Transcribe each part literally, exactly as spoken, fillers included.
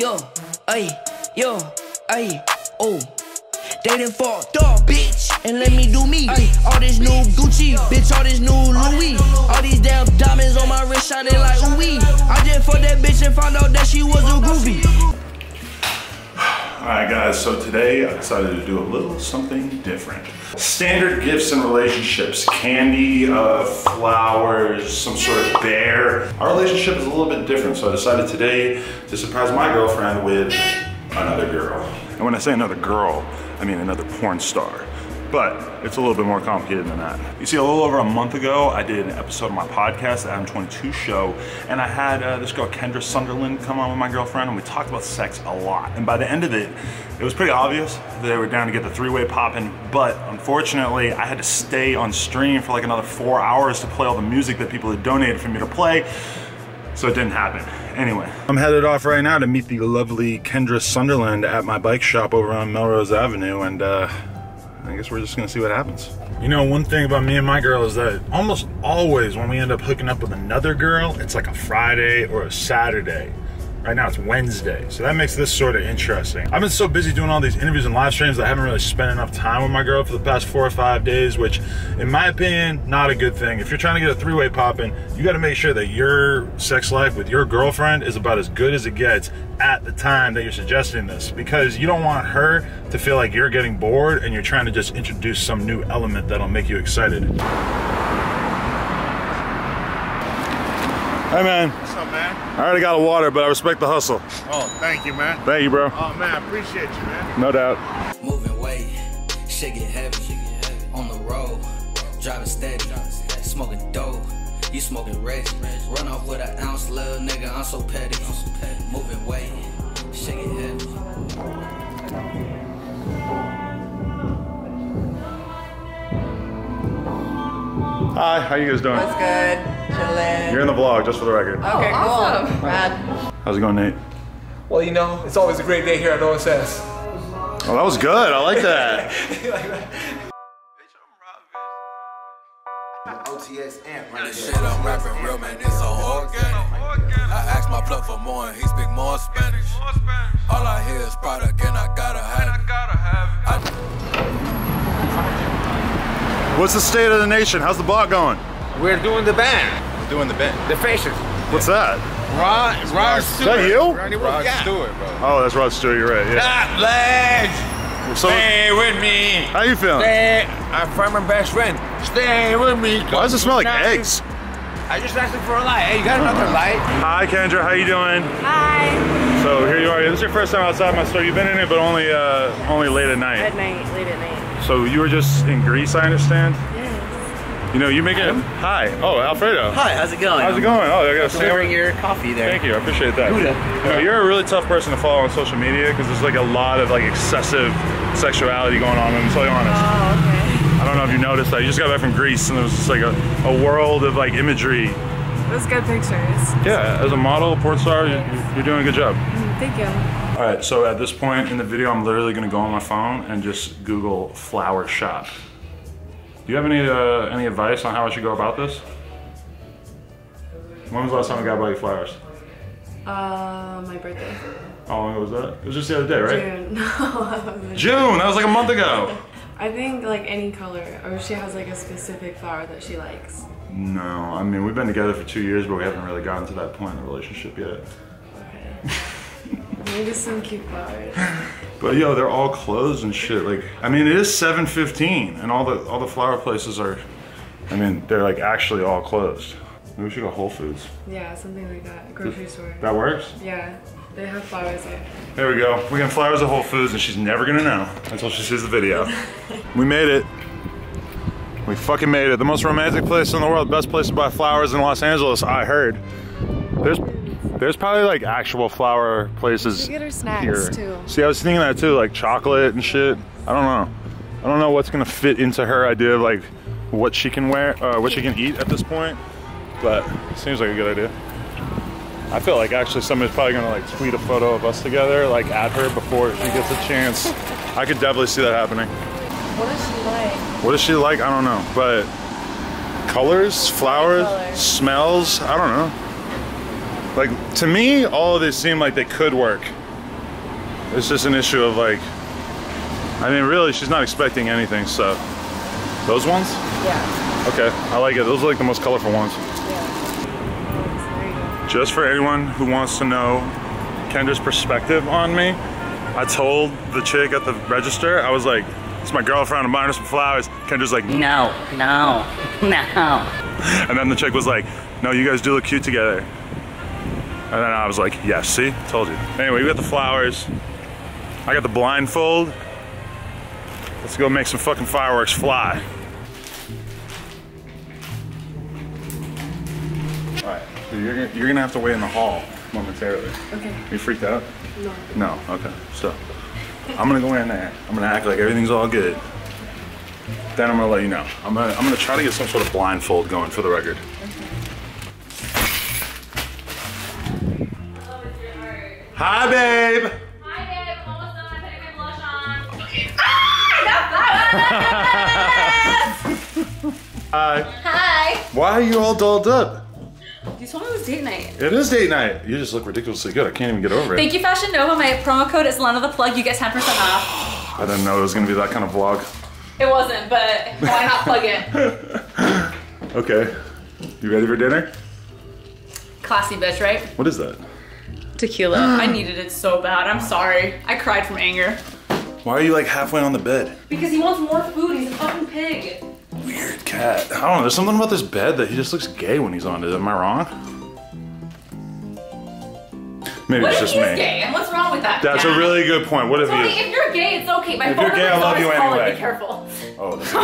yo, ay, yo, ay, oh. They done fucked up, bitch, and let me do me. Ay, all this new Gucci, bitch, all this new Louis. All these damn diamonds on my wrist shining like ooh-wee. I just fucked that bitch and found out that she was a groovy. Alright guys, so today I decided to do a little something different. Standard gifts in relationships, candy, uh, flowers, some sort of bear. Our relationship is a little bit different, so I decided today to surprise my girlfriend with another girl. And when I say another girl, I mean another porn star. But it's a little bit more complicated than that. You see, a little over a month ago, I did an episode of my podcast, the Adam twenty-two show, and I had uh, this girl, Kendra Sunderland, come on with my girlfriend, and we talked about sex a lot. And by the end of it, it was pretty obvious that they were down to get the three-way popping, but unfortunately, I had to stay on stream for like another four hours to play all the music that people had donated for me to play, so it didn't happen. Anyway, I'm headed off right now to meet the lovely Kendra Sunderland at my bike shop over on Melrose Avenue, and uh, I guess we're just gonna see what happens. You know, one thing about me and my girl is that almost always when we end up hooking up with another girl, it's like a Friday or a Saturday. Right now it's Wednesday, so that makes this sort of interesting. I've been so busy doing all these interviews and live streams that I haven't really spent enough time with my girl for the past four or five days, which in my opinion, not a good thing. If you're trying to get a three-way popping, you gotta make sure that your sex life with your girlfriend is about as good as it gets at the time that you're suggesting this, because you don't want her to feel like you're getting bored and you're trying to just introduce some new element that'll make you excited. Hey man. What's up, man? I already got a water, but I respect the hustle. Oh, thank you, man. Thank you, bro. Oh man, I appreciate you, man. No doubt. Moving weight, shit get heavy. On the road, driving steady, smoking dope. You smoking Reggie. Run off with an ounce, little nigga. I'm so petty. I'm so petty. Moving weight, shit get heavy. Hi, how you guys doing? What's good? Chillin'. You're in the vlog, just for the record. Okay, oh, awesome. Cool. Rad. How's it going, Nate? Well, you know, it's always a great day here at O S S. Oh, that was good. I like that. O T S amp. That shit I'm rapping real, man. It's a organic. I asked my plug for more, and he speak more Spanish. All I hear is product, and I gotta have it. What's the state of the nation? How's the blog going? We're doing the band. Doing the band. The Fashion. What's that? Rod, Rod, Rod Stewart. Is that you? Rodney, Rod Stewart, bro. Oh, that's Rod Stewart, you're right. Yeah. Stop, lads! So, stay with me. How you feeling? Stay. I'm from my best friend. Stay with me. Why does it smell like eggs? I just asked him for a light. Hey, you got another light? Hi, Kendra. How you doing? Hi. So here you are. This is your first time outside my store. You've been in it, but only, uh, only late at night. At night, late at night. So you were just in Greece, I understand? Yes. You know, you make it. Adam? Hi. Oh, Alfredo. Hi, how's it going? How's it going? Oh, I got a sandwich. Your coffee there. Thank you, I appreciate that. You know, you're a really tough person to follow on social media because there's like a lot of like excessive sexuality going on, I'm totally honest. Oh, okay. I don't know if you noticed that. You just got back from Greece and there was just like a, a world of like imagery. Those good pictures. Yeah, as a model, porn star, yes. You're doing a good job. Thank you. All right, so at this point in the video, I'm literally gonna go on my phone and just Google flower shop. Do you have any uh, any advice on how I should go about this? When was the last time I got bought flowers? Uh, my birthday. How long ago was that? It was just the other day, right? June. No, June, that was like a month ago. I think like any color, or she has like a specific flower that she likes. No, I mean, we've been together for two years, but we haven't really gotten to that point in the relationship yet. Okay. Maybe some cute flowers. But yo, they're all closed and shit. Like, I mean, it is seven fifteen, and all the all the flower places are. I mean, they're like actually all closed. Maybe we should go Whole Foods. Yeah, something like that. A grocery Th store. That works. Yeah, they have flowers there. There we go. We got flowers at Whole Foods, and she's never gonna know until she sees the video. We made it. We fucking made it. The most romantic place in the world. Best place to buy flowers in Los Angeles. I heard. There's. There's probably like actual flower places. You get her snacks here. Too. See, I was thinking that too, like chocolate and shit. I don't know. I don't know what's gonna fit into her idea of like what she can wear, uh, what she can eat at this point. But it seems like a good idea. I feel like actually somebody's probably gonna like tweet a photo of us together, like at her before she gets a chance. I could definitely see that happening. What does she like? What does she like? I don't know. But colors, flowers, color. Smells, I don't know. Like, to me, all of these seem like they could work. It's just an issue of like, I mean, really, she's not expecting anything, so. Those ones? Yeah. Okay, I like it. Those are like the most colorful ones. Yeah. Just for anyone who wants to know Kendra's perspective on me, I told the chick at the register, I was like, it's my girlfriend, I'm buying her some flowers. Kendra's like, no, no, no. And then the chick was like, no, you guys do look cute together. And then I was like, yeah, see, told you. Anyway, we got the flowers. I got the blindfold. Let's go make some fucking fireworks fly. All right, so you're gonna, you're gonna have to wait in the hall momentarily. Okay. You freaked out? No. No, okay, so. I'm gonna go in there, I'm gonna act like everything's all good. Then I'm gonna let you know. I'm gonna, I'm gonna try to get some sort of blindfold going for the record. Hi, babe! Hi, babe, all of a sudden I put my blush on. Okay. Ah, no flowers! Hi. Hi. Why are you all dolled up? You told me it was date night. It is date night. You just look ridiculously good. I can't even get over it. Thank you, Fashion Nova. My promo code is Lena the Plug. You get ten percent off. I didn't know it was gonna be that kind of vlog. It wasn't, but why not plug it? Okay. You ready for dinner? Classy bitch, right? What is that? Tequila. I needed it so bad. I'm sorry. I cried from anger. Why are you like halfway on the bed? Because he wants more food. He's a fucking pig. Weird cat. I don't know. There's something about this bed that he just looks gay when he's on it. Am I wrong? Maybe what it's just me. What if he's gay? And what's wrong with that? That's cat? A really good point. What if Tony, he? If you're gay, it's okay. My if you're gay, I love you anyway. Be careful. Oh, that's a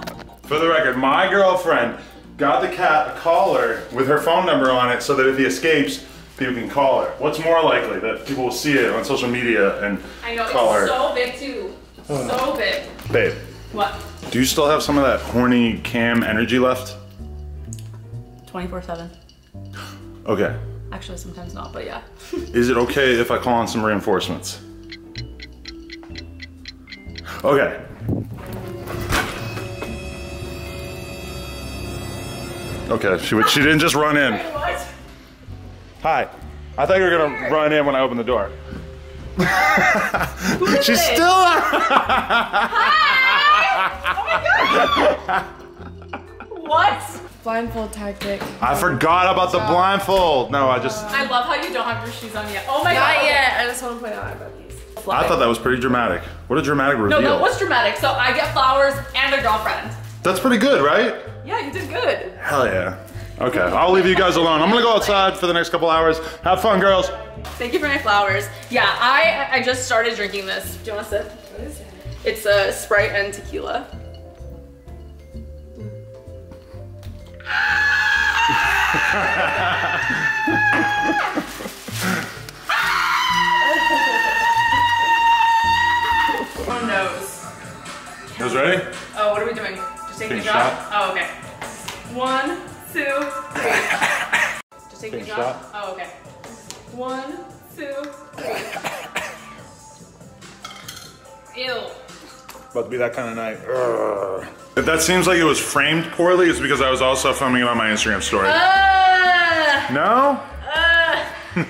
good point. For the record, my girlfriend got the cat a collar with her phone number on it so that if he escapes, people can call her. What's more likely? That people will see it on social media and I know, call her. I know, it's so big too. So big. Babe. What? Do you still have some of that horny cam energy left? twenty-four seven. Okay. Actually, sometimes not, but yeah. Is it okay if I call on some reinforcements? Okay. Okay, she, she didn't just run in. Wait, what? Hi. I thought you were gonna run in when I opened the door. Who is She's it? Still Hi! Oh my god! What? Blindfold tactic. I forgot about the blindfold. No, I just. I love how you don't have your shoes on yet. Oh my god. Not yet. I just want to point out about these. I thought that was pretty dramatic. What a dramatic reveal. No, that was dramatic. So I get flowers and a girlfriend. That's pretty good, right? Yeah, you did good. Hell yeah. Okay, I'll leave you guys alone. I'm gonna go outside for the next couple hours. Have fun, girls. Thank you for my flowers. Yeah, I I just started drinking this. Do you want to sip? What is it? It's a uh, Sprite and tequila. Oh no! Those ready? Oh, what are we doing? Just taking a shot? Oh, okay. One, two, three. Just taking a shot? Oh, okay. One, two, three. Ew. About to be that kind of night. Urgh. If that seems like it was framed poorly, it's because I was also filming it on my Instagram story. Uh, no? Uh, I,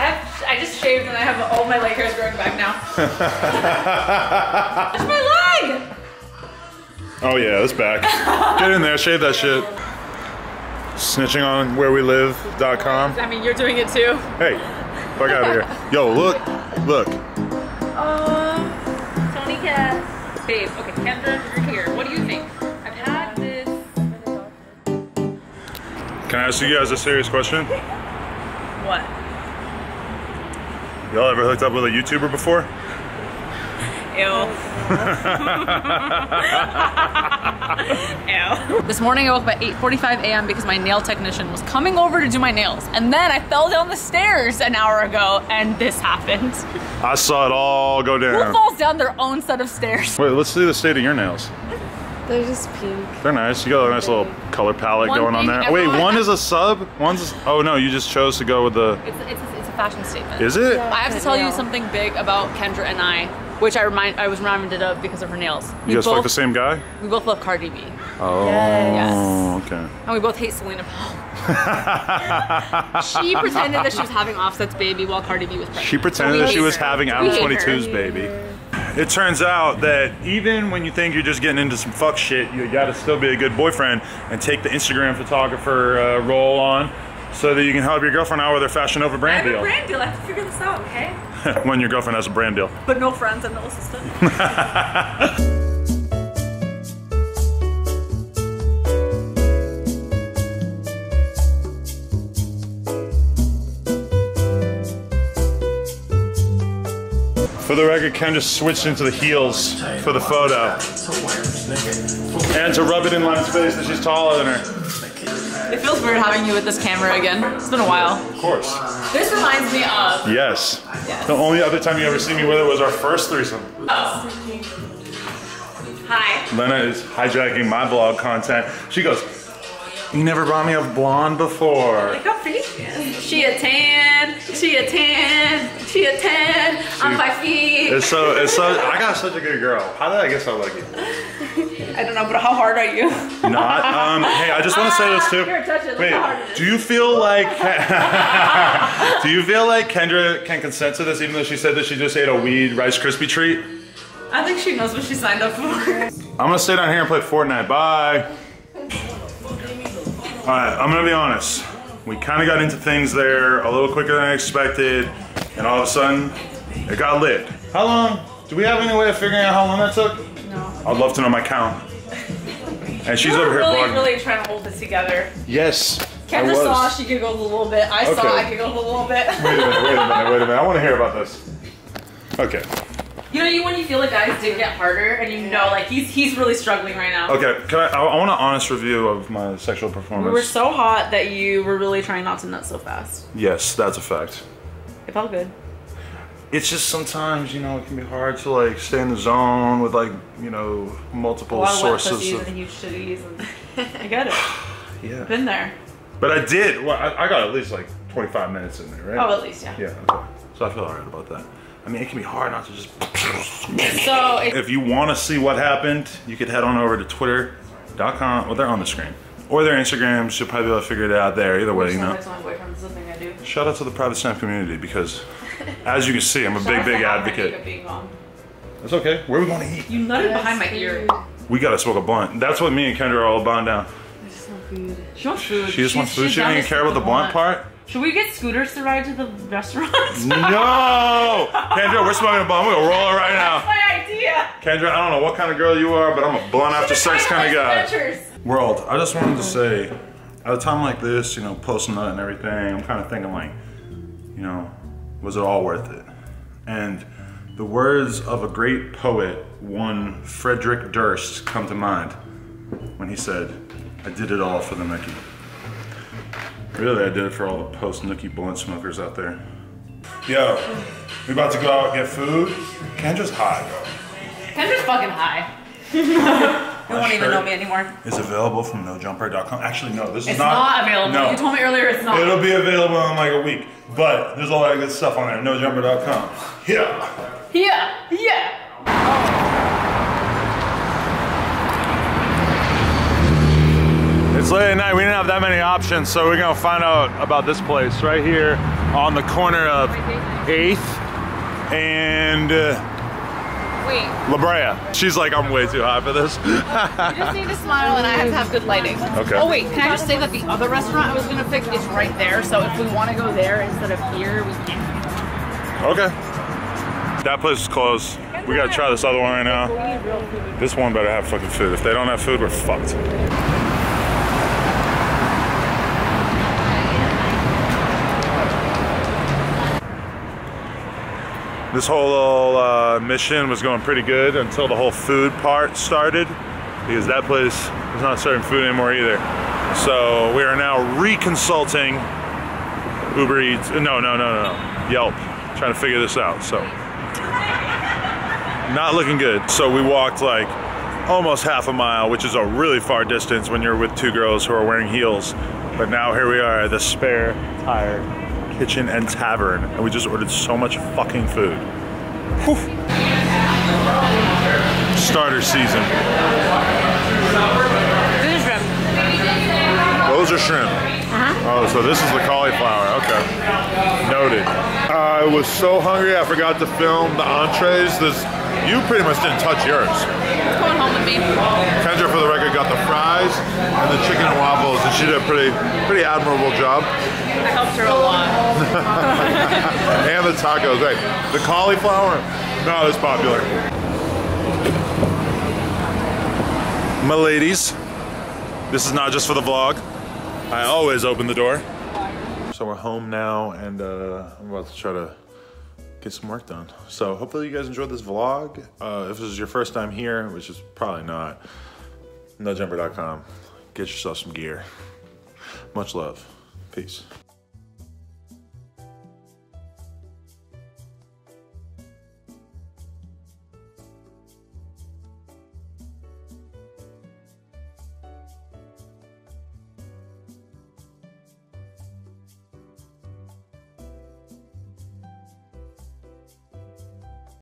have, I just shaved and I have all my leg hairs growing back now. That's my leg! Oh yeah, it's back. Get in there, shave that shit. Snitching on where we live dot com. I mean, you're doing it too. Hey, fuck out of here. Yo, look, look. Uh, Babe, okay, Kendra, you're here. What do you think? I've had this. Can I ask you guys a serious question? What? Y'all ever hooked up with a YouTuber before? Ew. Ew. This morning I woke up at eight forty-five a m because my nail technician was coming over to do my nails. And then I fell down the stairs an hour ago and this happened. I saw it all go down. Who falls down their own set of stairs? Wait, let's see the state of your nails. They're just pink. They're nice. You got a nice little color palette one going on there. Wait, one is a sub? One's, oh no, you just chose to go with the. It's, it's, it's a fashion statement. Is it? Yeah, I have to tell you something big about Kendra and I. which I remind I was reminded of because of her nails. We you guys both, like the same guy? We both love Cardi B. Oh, yes. Okay. And we both hate Selena Paul. She pretended that she was having Offset's baby while Cardi B was pregnant. She pretended so that she was her. having Adam twenty-two's baby. It turns out that even when you think you're just getting into some fuck shit, you gotta still be a good boyfriend and take the Instagram photographer uh, role on so that you can help your girlfriend out with her Fashion Nova brand deal. I have a brand deal, I have to figure this out, okay? When your girlfriend has a brand deal. But no friends and no assistant. For the record, Ken just switched into the heels for the photo. And to rub it in Lena's face that she's taller than her. It feels weird having you with this camera again. It's been a while. Of course. This reminds me of... Yes. yes. The only other time you ever see me with it was our first threesome. Oh. Hi. Lena is hijacking my blog content. She goes, you never brought me a blonde before. Look how pretty she is. She a tan, she a tan, she a tan, she, I'm five feet. It's so, it's so, I got such a good girl. How did I get so lucky? I don't know, but how hard are you? Not, um, hey, I just want to say this too. Here, touch it. Wait, how hard it is. Do you feel like, do you feel like Kendra can consent to this even though she said that she just ate a weed Rice Krispie treat? I think she knows what she signed up for. I'm going to stay down here and play Fortnite. Bye. All right, I'm gonna be honest. We kind of got into things there a little quicker than I expected, and all of a sudden, it got lit. How long? Do we have any way of figuring out how long that took? No. I'd love to know my count. And she's over here really, really trying to hold this together. Yes, Kendra saw she giggled a little bit. I saw I giggled a little bit. Wait a minute, wait a minute, wait a minute. I want to hear about this. Okay. You know, you when you feel like guys did get harder, and you know, like he's he's really struggling right now. Okay, can I? I, I want an honest review of my sexual performance. We were so hot that you were really trying not to nut so fast. Yes, that's a fact. It felt good. It's just sometimes, you know, it can be hard to like stay in the zone with like, you know, multiple sources of. And you should use them. I get it. Yeah. Been there. But I did. Well, I, I got at least like twenty-five minutes in there, right? Oh, at least, yeah. Yeah. Okay. So I feel alright about that. I mean, it can be hard not to just... So if you want to see what happened, you could head on over to twitter dot com. Well, they're on the screen. Or their Instagrams. You'll probably be able to figure it out there. Either way, you know. Shout out to the private snap community because, as you can see, I'm a big, big advocate. That's okay. Where are we going to eat? You nutted behind my ear. We got to smoke a blunt. That's what me and Kendra are all bond down. I just want food. She wants food. She just wants food. She doesn't even care about the blunt part. Should we get scooters to ride to the restaurant? No! Kendra, we're smoking a blunt. We're gonna roll it right now. That's my idea. Kendra, I don't know what kind of girl you are, but I'm a blunt after sex kind of guy. Adventures. World, I just wanted to say, at a time like this, you know, posting that and everything, I'm kind of thinking like, you know, was it all worth it? And the words of a great poet, one Frederick Durst, come to mind when he said, I did it all for the nookie. Really, I did it for all the post-nookie blunt smokers out there. Yo, we about to go out and get food. Kendra's high, bro. Kendra's fucking high. You won't even know me anymore. It's available from no jumper dot com. Actually, no, this is it's not. It's not available. No. You told me earlier it's not. It'll be available in like a week, but there's a lot of good stuff on there. no jumper dot com. Yeah. Yeah. Yeah. It's late at night, we didn't have that many options, so we're gonna find out about this place right here on the corner of eighth and uh, La Brea. She's like, I'm way too high for this. You just need to smile and I have to have good lighting. Okay. Oh wait, can I just say that the other restaurant I was gonna pick is right there, so if we wanna go there instead of here, we can. Okay. That place is closed. We gotta try this other one right now. This one better have fucking food. If they don't have food, we're fucked. This whole little uh, mission was going pretty good until the whole food part started because that place is not serving food anymore either. So we are now reconsulting Uber Eats. No, no, no, no, Yelp. Trying to figure this out, so. Not looking good. So we walked like almost half a mile, which is a really far distance when you're with two girls who are wearing heels. But now here we are, the Spare Tire Kitchen and Tavern, and we just ordered so much fucking food. Whew. starter season. Those are shrimp. Those are shrimp. Uh-huh. Oh, so this is the cauliflower. Okay. Noted. I was so hungry I forgot to film the entrees. This you pretty much didn't touch yours. It's going home with me. Kendra, for the record, got the fries and the chicken and waffles, and she did a pretty, pretty admirable job. I helped her a lot. And the tacos, right? The cauliflower, not as popular. My ladies, this is not just for the vlog. I always open the door. So we're home now, and uh, I'm about to try to get some work done. So hopefully you guys enjoyed this vlog. Uh, if this is your first time here, which is probably not, no jumper dot com. Get yourself some gear. Much love. Peace.